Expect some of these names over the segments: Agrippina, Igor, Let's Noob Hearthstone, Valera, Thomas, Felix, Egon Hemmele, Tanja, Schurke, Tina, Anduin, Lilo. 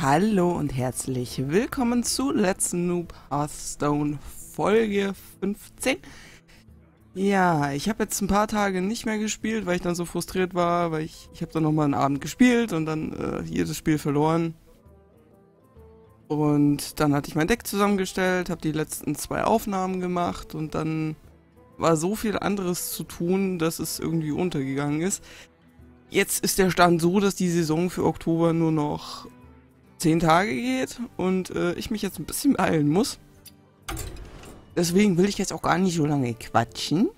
Hallo und herzlich willkommen zu Let's Noob Hearthstone Folge 15. Ja, ich habe jetzt ein paar Tage nicht mehr gespielt, weil ich dann so frustriert war, weil ich habe dann nochmal einen Abend gespielt und dann jedes Spiel verloren. Und dann hatte ich mein Deck zusammengestellt, habe die letzten zwei Aufnahmen gemacht und dann war so viel anderes zu tun, dass es irgendwie untergegangen ist. Jetzt ist der Stand so, dass die Saison für Oktober nur noch 10 Tage geht und ich mich jetzt ein bisschen beeilen muss. Deswegen will ich jetzt auch gar nicht so lange quatschen.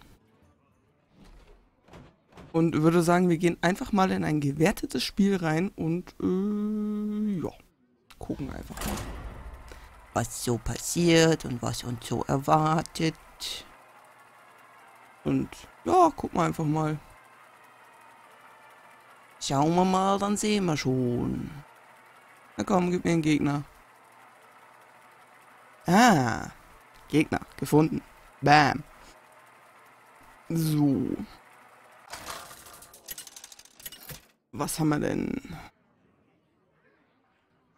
Und würde sagen, wir gehen einfach mal in ein gewertetes Spiel rein und ja, gucken einfach mal, was so passiert und was uns so erwartet. Und ja, gucken wir einfach mal. Schauen wir mal, dann sehen wir schon. Na komm, gib mir einen Gegner. Ah, Gegner gefunden. Bam. So. Was haben wir denn?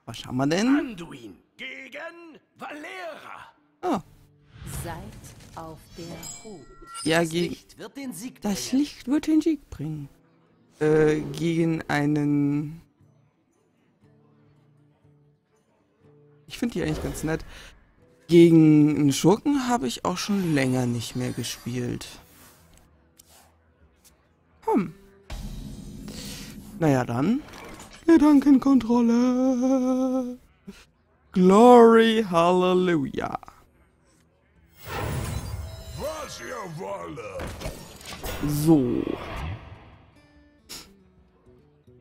Was haben wir denn? Anduin gegen Valera. Oh. Seid auf der Hut. Ja, das Licht wird den Sieg bringen. Gegen einen... Ich finde die eigentlich ganz nett. Gegen einen Schurken habe ich auch schon länger nicht mehr gespielt. Naja, dann. Gedankenkontrolle. Glory, Halleluja. Was ihr wollt. So.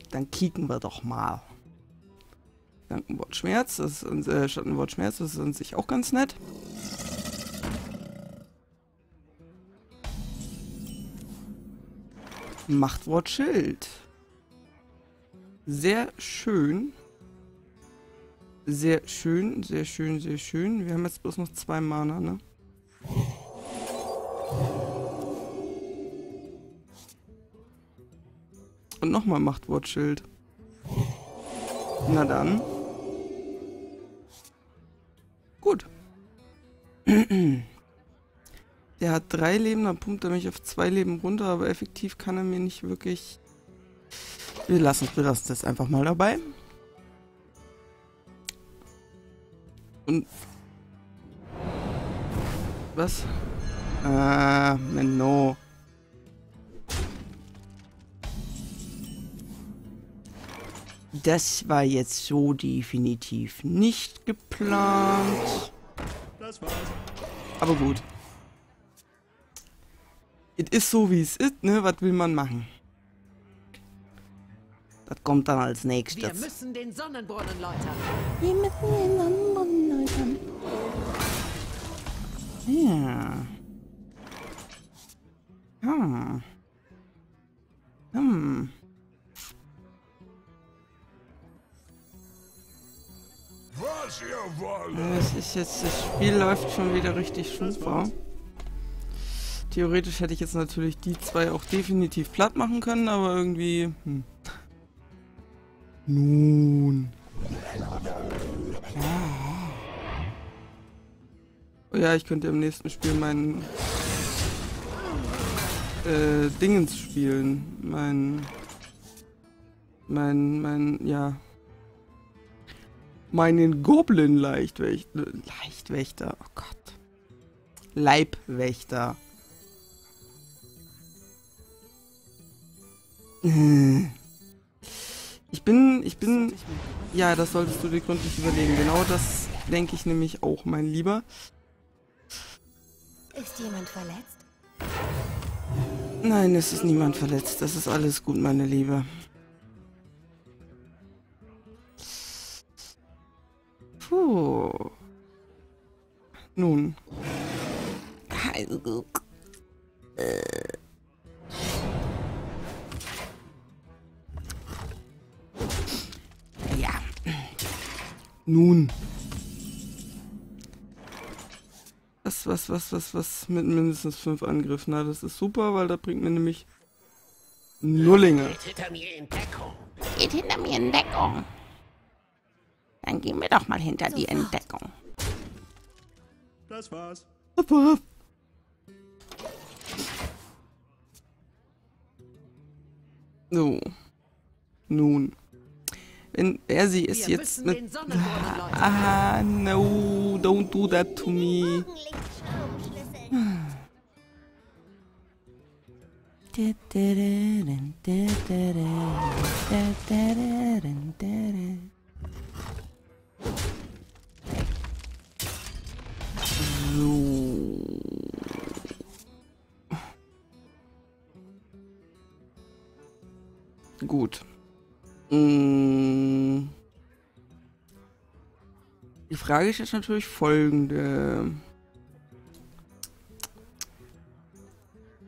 Dann kicken wir doch mal. Gedankenwort Schmerz, das ist, Schattenwort Schmerz, das ist an sich auch ganz nett. Machtwort Schild. Sehr schön. Sehr schön, sehr schön, sehr schön. Wir haben jetzt bloß noch 2 Mana, ne? Und nochmal Machtwort Schild. Na dann. Gut. Der hat 3 Leben, dann pumpt er mich auf 2 Leben runter, aber effektiv kann er mir nicht wirklich... Wir lassen das einfach mal dabei. Und... Was? Menno. Das war jetzt so definitiv nicht geplant. Das war's. Aber gut. Es ist so, wie es ist, ne? Was will man machen? Das kommt dann als nächstes. Wir müssen den Sonnenbrunnen läutern. Ja. Das ist jetzt, das Spiel läuft schon wieder richtig super. Theoretisch hätte ich jetzt natürlich die 2 auch definitiv platt machen können, aber irgendwie... Nun. Oh ja, ich könnte im nächsten Spiel meinen... Dingens spielen. Meinen Goblin-Leichtwächter. Oh Gott. Leibwächter. Ich bin... Ja, das solltest du dir gründlich überlegen. Genau das denke ich nämlich auch, mein Lieber. Ist jemand verletzt? Nein, es ist niemand verletzt. Das ist alles gut, meine Liebe. Puh. Nun. Ja. Nun. Was mit mindestens 5 Angriffen. Na, das ist super, weil da bringt mir nämlich Nullinge. Geht hinter mir in Deckung. Dann gehen wir doch mal hinter die Entdeckung. Das war's. So. Nun. Wenn er sie ist jetzt mit... Ah, no, don't do that to me. So. Gut. Die Frage ist jetzt natürlich folgende.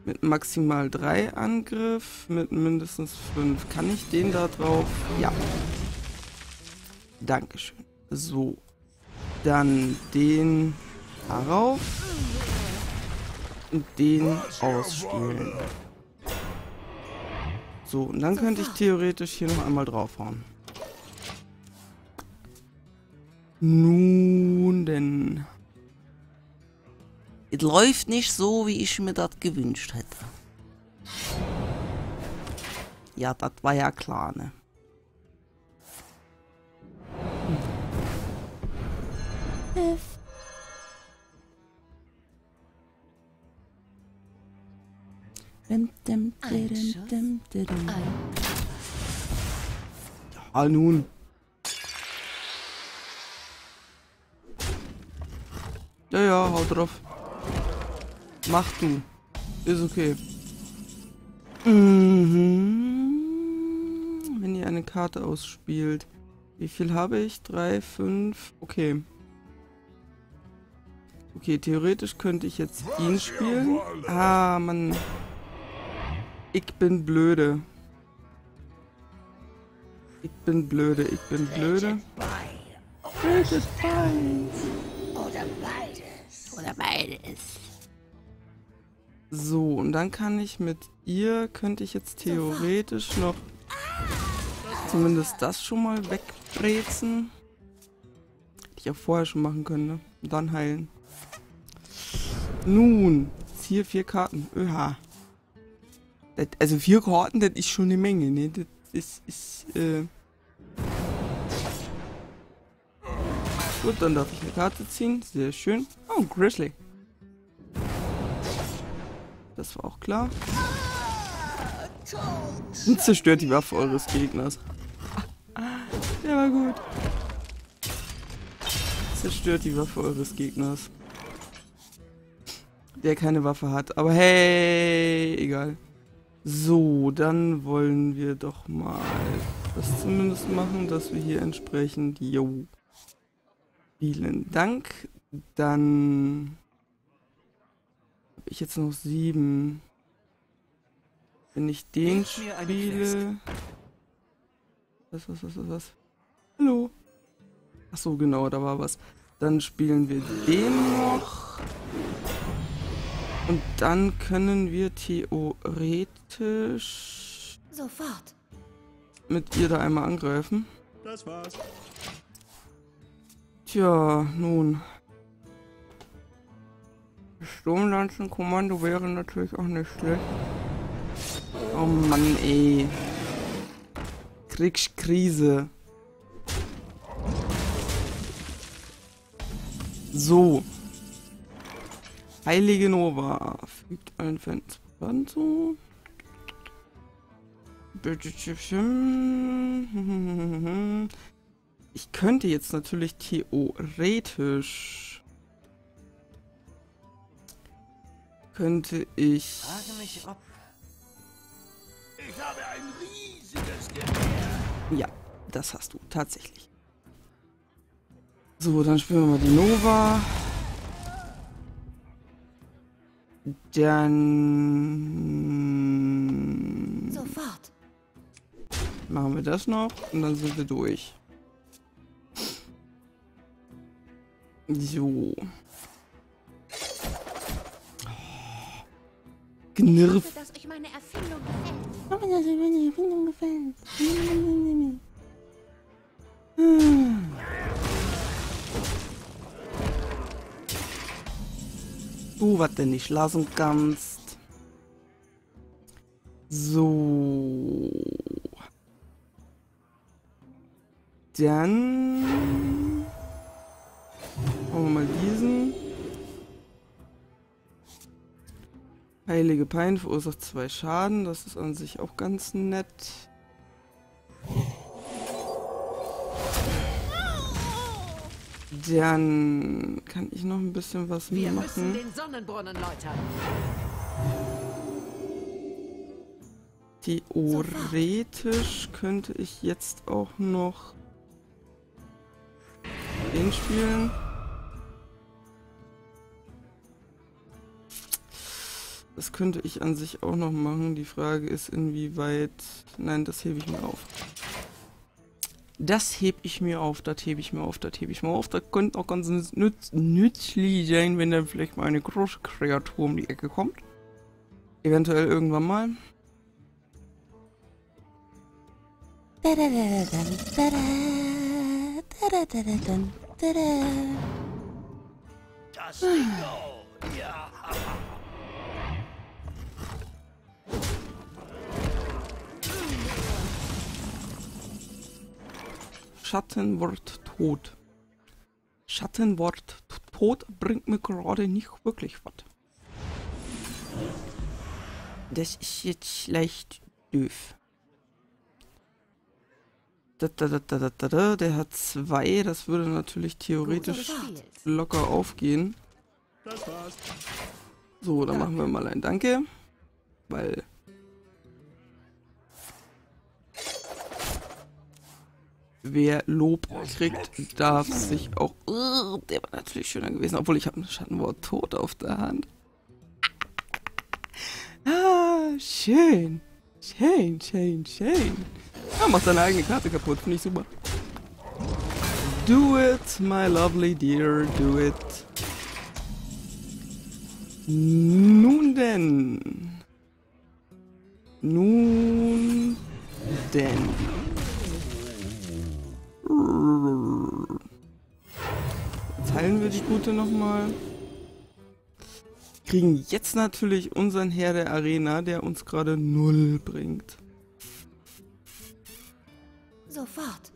Mit maximal 3 Angriff, mit mindestens 5. Kann ich den da drauf? Ja. Dankeschön. So. Dann den darauf. Und den ausspielen. So, und dann könnte ich theoretisch hier noch einmal draufhauen. Nun denn. Es läuft nicht so, wie ich mir das gewünscht hätte. Ja, das war ja klar, ne? Hm. Ah, nun. Ja, haut drauf. Mach du. Ist okay. Mhm. Wenn ihr eine Karte ausspielt. Wie viel habe ich? 3, 5. Okay. Okay, theoretisch könnte ich jetzt ihn spielen. Ah, Mann. Ich bin blöde. Ich bin blöde, ich bin blöde. Tötet beides. Oder beides. Oder beides. So, und dann kann ich mit ihr, könnte ich jetzt theoretisch noch zumindest das schon mal wegbrezen. Hätte ich ja vorher schon machen können, ne? Und dann heilen. Nun, hier 4 Karten. Öha. Also 4 Karten, das ist schon eine Menge, ne? Das ist, Gut, dann darf ich eine Karte ziehen. Sehr schön. Oh, Grizzly. Das war auch klar. Und zerstört die Waffe eures Gegners. Der war gut. Zerstört die Waffe eures Gegners. Der keine Waffe hat. Aber hey, egal. So, dann wollen wir doch mal das zumindest machen, dass wir hier entsprechend... Jo. Vielen Dank. Dann... habe ich jetzt noch 7. Wenn ich den spiele... Was? Hallo? Achso, genau, da war was. Dann spielen wir den noch... Und dann können wir theoretisch sofort mit ihr da einmal angreifen. Das war's. Tja, nun. Sturmlanzenkommando wäre natürlich auch nicht schlecht. Oh Mann, ey. Kriegskrise. So. Heilige Nova fügt einen Fensterband zu. Ich könnte jetzt natürlich theoretisch... könnte ich... Frage mich, ob... Ich habe ein riesiges Gewehr. Ja, das hast du, tatsächlich. So, dann spielen wir mal die Nova. Dann sofort machen wir das noch und dann sind wir durch. So. Knirf. Ich hoffe, dass euch meine Erfindung gefällt. du, was du nicht lassen kannst. So. Dann machen wir mal diesen. Heilige Pein verursacht 2 Schaden. Das ist an sich auch ganz nett. Dann kann ich noch ein bisschen was mehr machen. Wir müssen den Sonnenbrunnen läutern. Theoretisch könnte ich jetzt auch noch den spielen. Das könnte ich an sich auch noch machen. Die Frage ist, inwieweit... Nein, das hebe ich mir auf. Das hebe ich mir auf. Das könnte auch ganz nützlich sein, wenn dann vielleicht mal eine große Kreatur um die Ecke kommt. Eventuell irgendwann mal. Das ja. Schattenwort Tod. Schattenwort Tod bringt mir gerade nicht wirklich was. Das ist jetzt leicht doof. Der hat 2, das würde natürlich theoretisch locker aufgehen. So, dann machen wir mal ein Danke. Weil... Wer Lob kriegt, darf sich auch... der war natürlich schöner gewesen, obwohl ich habe ein Schattenwort Tod auf der Hand. Ah, schön. Schön. Ah, macht seine eigene Karte kaputt, finde ich super. Do it, my lovely dear, do it. Nun denn. Jetzt heilen wir die Gute nochmal. Kriegen jetzt natürlich unseren Herr der Arena, der uns gerade 0 bringt. Sofort.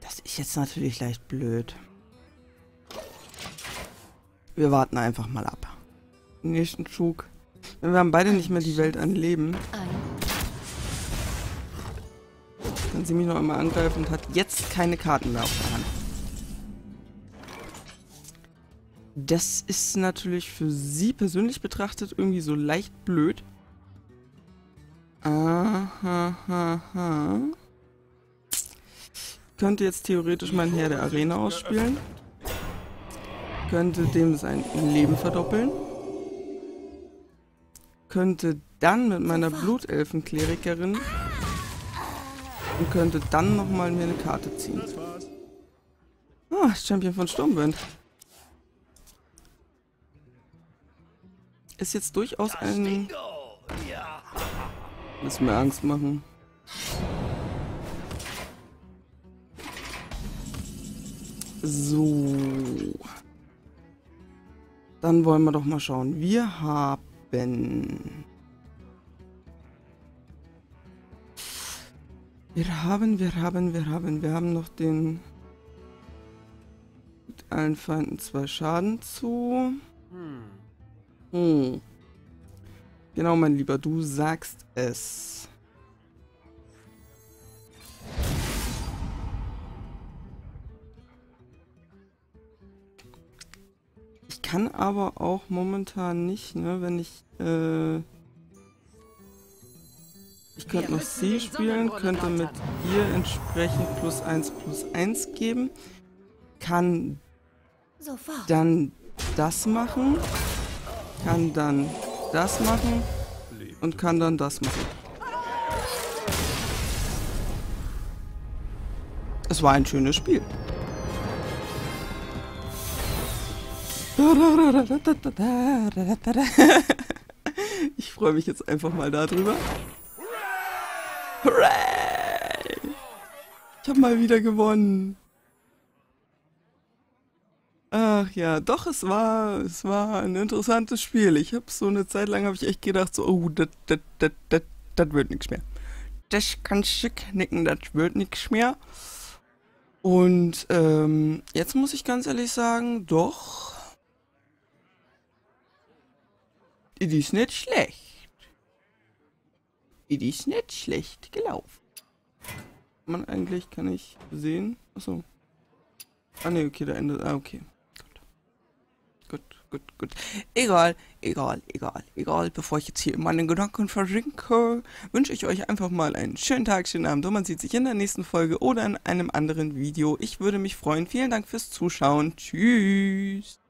Das ist jetzt natürlich leicht blöd. Wir warten einfach mal ab. Im nächsten Zug. Wir haben beide nicht mehr die Welt an Leben. Kann sie mich noch einmal angreifen und hat jetzt keine Karten mehr auf der Hand. Das ist natürlich für sie persönlich betrachtet irgendwie so leicht blöd. Aha. Ich könnte jetzt theoretisch meinen Herr der Arena ausspielen. Könnte dem sein Leben verdoppeln. Könnte dann mit meiner Blutelfenklerikerin... Und könnte dann nochmal mir eine Karte ziehen. Ah, Champion von Sturmwind. Ist jetzt durchaus ein... Muss mir Angst machen. So. Dann wollen wir doch mal schauen. Wir haben... Wir haben noch den mit allen Feinden 2 Schaden zu. Genau, mein Lieber, du sagst es. Ich kann aber auch momentan nicht, ne, wenn ich, ich könnte noch sie spielen, könnte mit ihr entsprechend +1/+1 geben. Kann dann das machen. Kann dann das machen. Und kann dann das machen. Es war ein schönes Spiel. Ich freue mich jetzt einfach mal darüber. Hooray! Ich habe mal wieder gewonnen. Ach ja, doch, es war ein interessantes Spiel. Ich habe so eine Zeit lang echt gedacht, so, oh, das wird nichts mehr. Das kann schick nicken, das wird nichts mehr. Und jetzt muss ich ganz ehrlich sagen, doch, es ist nicht schlecht. Es ist nicht schlecht gelaufen. Man eigentlich kann ich sehen. Achso. Ah ne, okay, da endet. Ah, okay. Gut. Gut. Egal. Bevor ich jetzt hier in meinen Gedanken versinke, wünsche ich euch einfach mal einen schönen Tag, schönen Abend. Und man sieht sich in der nächsten Folge oder in einem anderen Video. Ich würde mich freuen. Vielen Dank fürs Zuschauen. Tschüss.